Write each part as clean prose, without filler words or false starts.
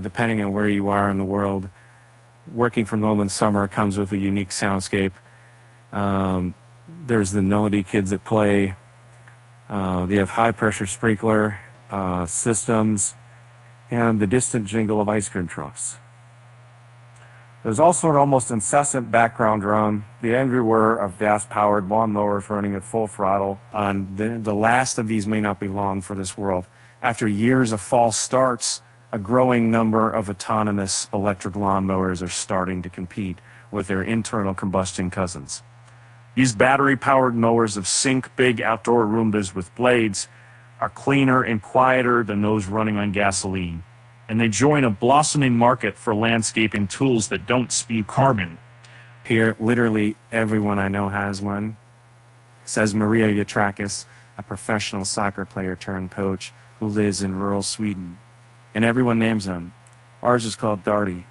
depending on where you are in the world. Working from home in summer comes with a unique soundscape. There's the Melody kids that play. They have high-pressure sprinkler systems and the distant jingle of ice cream trucks. There's also an almost incessant background drum, the angry whir of gas-powered lawnmowers running at full throttle. The last of these may not be long for this world. After years of false starts, a growing number of autonomous electric lawnmowers are starting to compete with their internal combustion cousins. These battery-powered mowers that sink big outdoor Roombas with blades are cleaner and quieter than those running on gasoline, and they join a blossoming market for landscaping tools that don't spew carbon. Here, literally everyone I know has one, says Maria Yatrakis, a professional soccer player turned coach who lives in rural Sweden. And everyone names them. Ours is called Darty.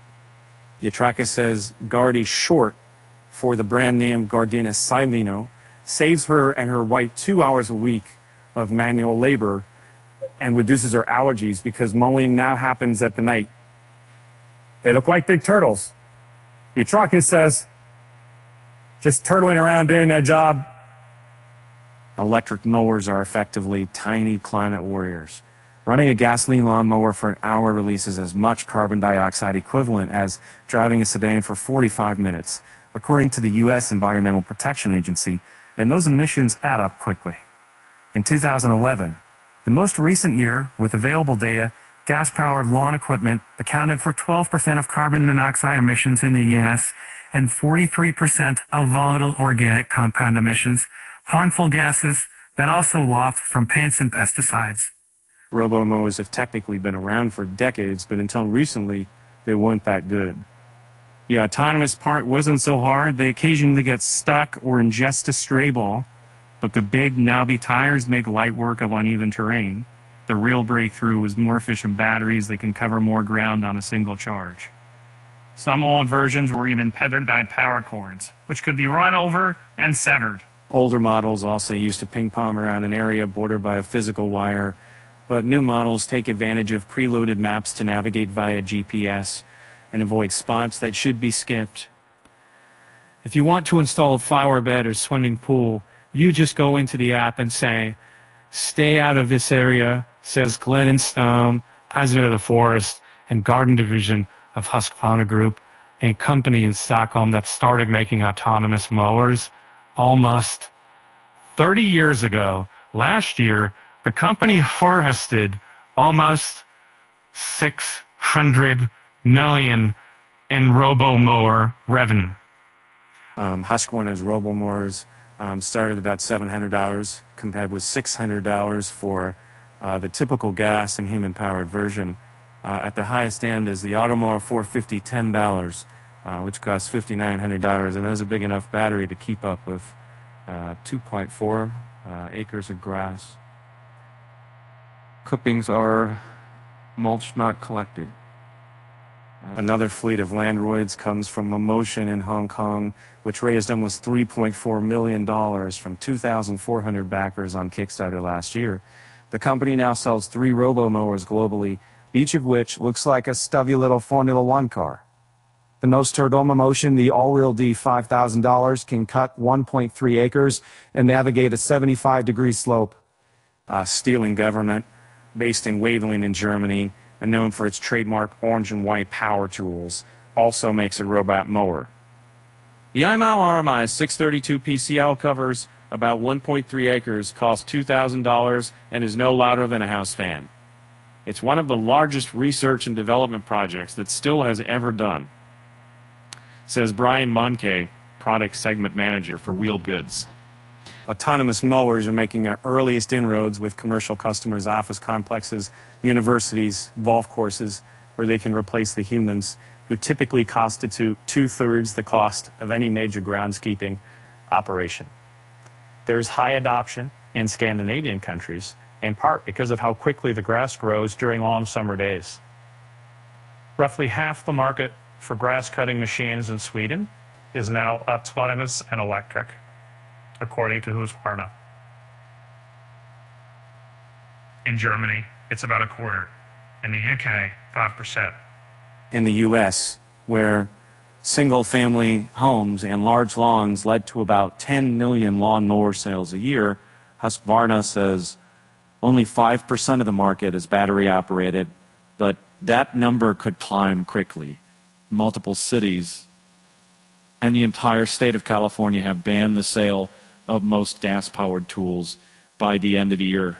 Yatrakis says Darty, short for the brand name Gardena Sileno, saves her and her wife 2 hours a week of manual labor and reduces her allergies because mowing now happens at the night. They look like big turtles. Yatrakis says, just turtling around doing that job. Electric mowers are effectively tiny climate warriors. Running a gasoline lawnmower for an hour releases as much carbon dioxide equivalent as driving a sedan for 45 minutes. According to the U.S. Environmental Protection Agency, and those emissions add up quickly. In 2011, the most recent year with available data, gas-powered lawn equipment accounted for 12% of carbon monoxide emissions in the U.S. and 43% of volatile organic compound emissions, harmful gases that also waft from paints and pesticides. RoboMowers have technically been around for decades, but until recently, they weren't that good. The autonomous part wasn't so hard. They occasionally get stuck or ingest a stray ball, but the big knobby tires make light work of uneven terrain. The real breakthrough was more efficient batteries that can cover more ground on a single charge. Some old versions were even tethered by power cords, which could be run over and severed. Older models also used to ping-pong around an area bordered by a physical wire, but new models take advantage of preloaded maps to navigate via GPS and avoid spots that should be skipped. If you want to install a flower bed or swimming pool, you just go into the app and say, stay out of this area, says Glenn and Stone, President of the Forest and Garden Division of Husqvarna Group, a company in Stockholm that started making autonomous mowers almost 30 years ago. Last year, the company harvested almost 600 million in RoboMower revenue. Husqvarna's RoboMowers started about $700 compared with $600 for the typical gas and human-powered version. At the highest end is the AutoMower 450, $10, which costs $5,900, and there's a big enough battery to keep up with 2.4 acres of grass. Clippings are mulched, not collected. Another fleet of Landroids comes from Emotion in Hong Kong, which raised almost $3.4 million from 2,400 backers on Kickstarter last year. The company now sells 3 RoboMowers globally, each of which looks like a stubby little Formula One car. The most turbo motion, the All Wheel D $5,000, can cut 1.3 acres and navigate a 75-degree slope. Stealing Government, based in Wadelin in Germany, and known for its trademark orange and white power tools, also makes a robot mower. The iMow RMI 632 PCL covers about 1.3 acres, costs $2,000, and is no louder than a house fan. It's one of the largest research and development projects that still has ever done, says Brian Monke, product segment manager for Wheel Goods. Autonomous mowers are making their earliest inroads with commercial customers, office complexes, universities, golf courses, where they can replace the humans, who typically constitute 2/3 the cost of any major groundskeeping operation. There's high adoption in Scandinavian countries, in part because of how quickly the grass grows during long summer days. Roughly half the market for grass cutting machines in Sweden is now autonomous and electric, according to Husqvarna. In Germany, it's about 1/4. in the UK, 5%. In the US, where single-family homes and large lawns led to about 10 million lawnmower sales a year, Husqvarna says only 5% of the market is battery-operated, but that number could climb quickly. Multiple cities and the entire state of California have banned the sale of most gas-powered tools by the end of the year.